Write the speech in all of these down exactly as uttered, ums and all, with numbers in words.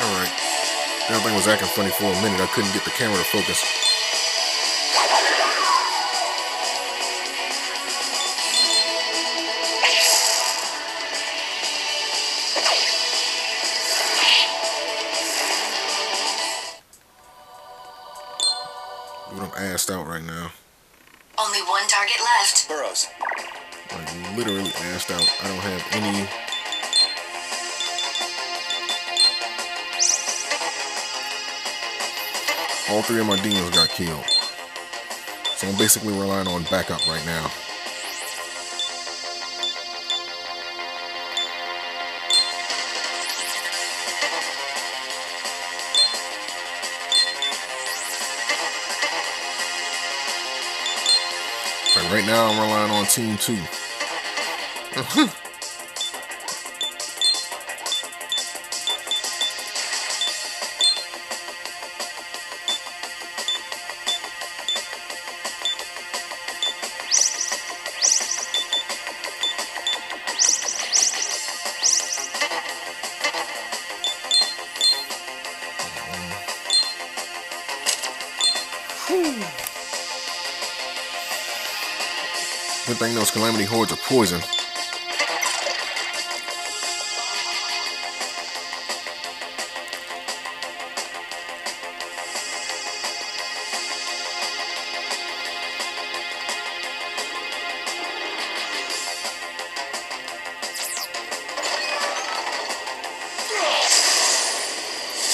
Alright. Everything was acting funny for a minute. I couldn't get the camera to focus. Dude, I'm assed out right now. Only one target left. Burrows. I'm literally assed out. I don't have any... All three of my demons got killed. So I'm basically relying on backup right now. Right, right now I'm relying on team two. Good thing those Calamity Hordes are poison.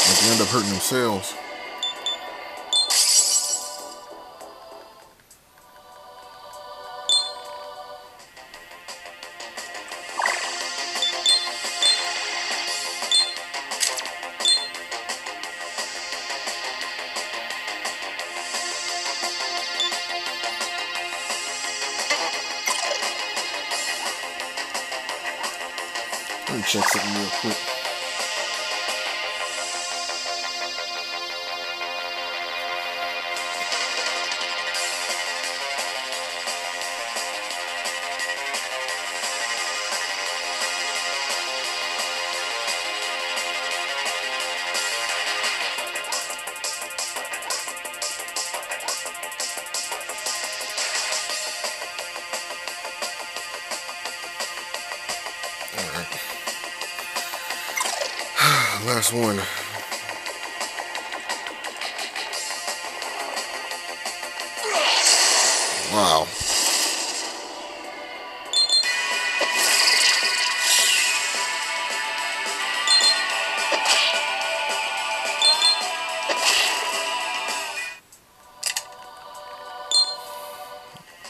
They end up hurting themselves. Let me check something real quick. All right. Last one. Wow.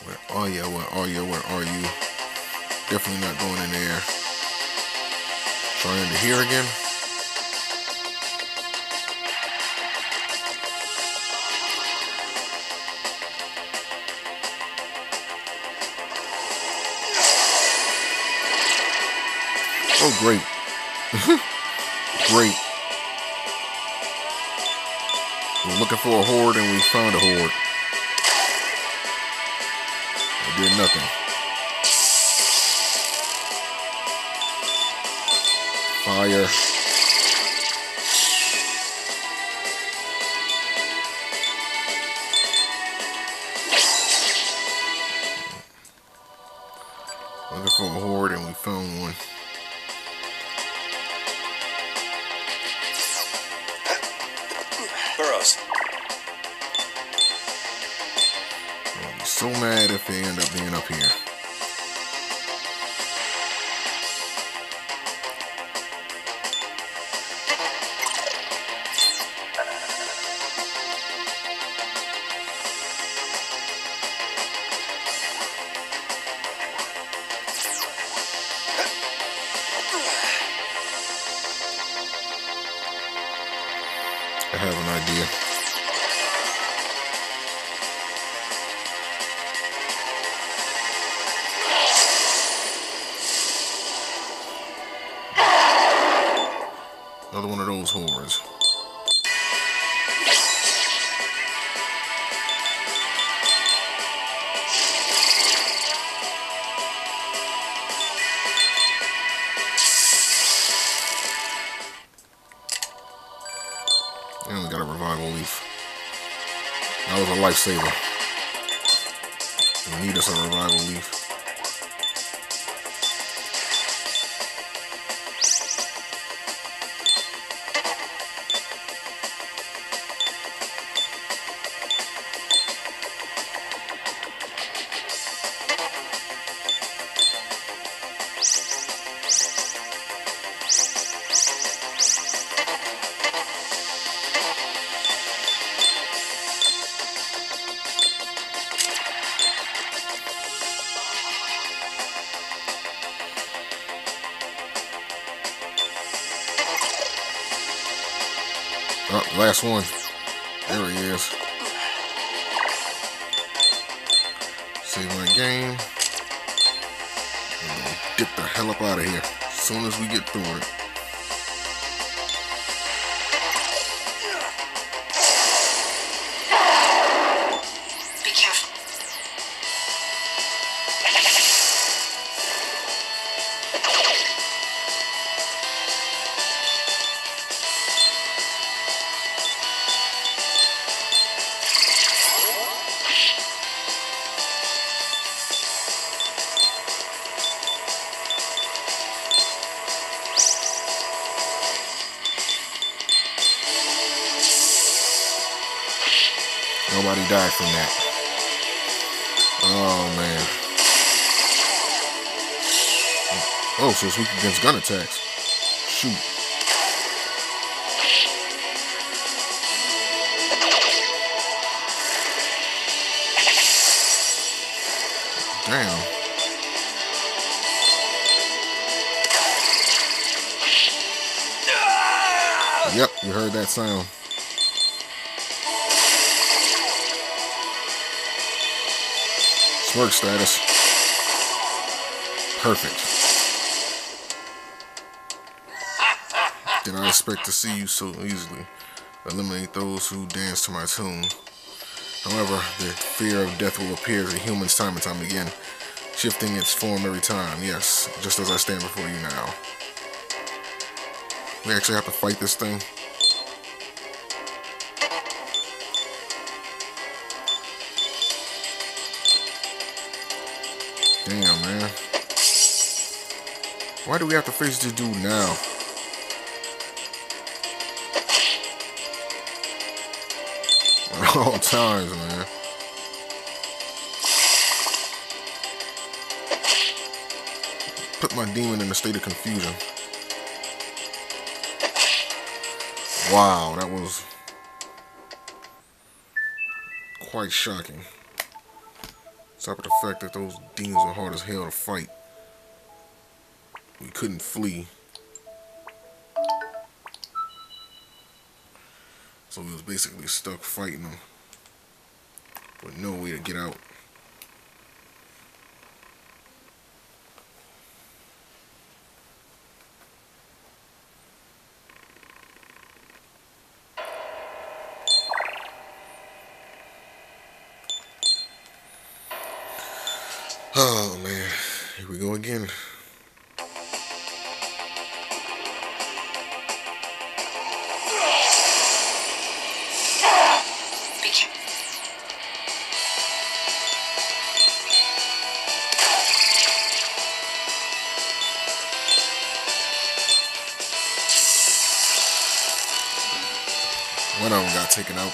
Where are you? Where are you? Where are you? Definitely not going in there. Trying to hear again. Oh, great. Great. We're looking for a horde and we found a horde. It did nothing. Fire. Looking for a horde and we found one. Burrows. I'll be so mad if they end up being up here. I have an idea. Another one of those horrors. not gonna leave. That was a lifesaver. We need us a revival leaf. Oh, last one. There he is. Save my game. And we'll get the hell up out of here as soon as we get through it. Nobody died from that. Oh, man. Oh, so it's weak against gun attacks. Shoot. Damn. Yep, you heard that sound. Work status. Perfect. Did not expect to see you so easily. Eliminate those who dance to my tune. However, the fear of death will appear in humans time and time again, shifting its form every time. Yes, just as I stand before you now. We actually have to fight this thing. Damn, man. Why do we have to face this dude now? At all times, man. Put my demon in a state of confusion. Wow, that was quite shocking. Top of the fact that those demons were hard as hell to fight. We couldn't flee. So we was basically stuck fighting them with no way to get out. Oh, man. Here we go again. One of them got taken out.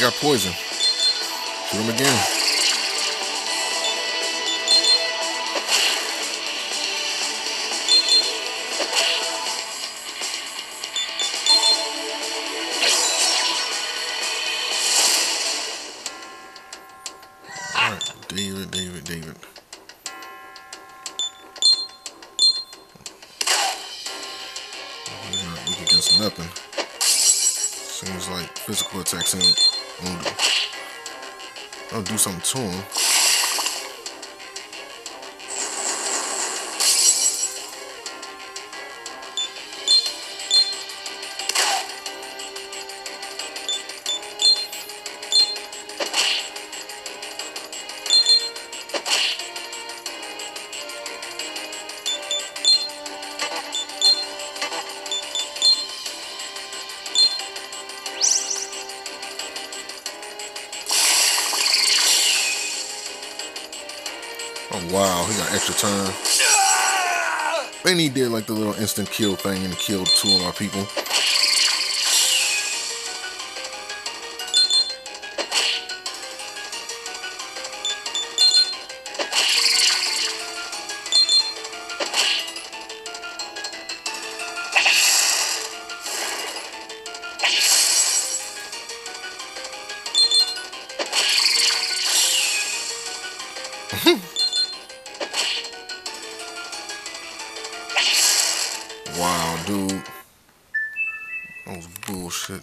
Got poison. Shoot him again. All right, David, David, David. He's not weak against nothing. Seems like physical attacks ain't gonna do. I'll do something to him. Wow, he got extra time. And he did like the little instant kill thing and killed two of my people. Wow, dude. That was bullshit.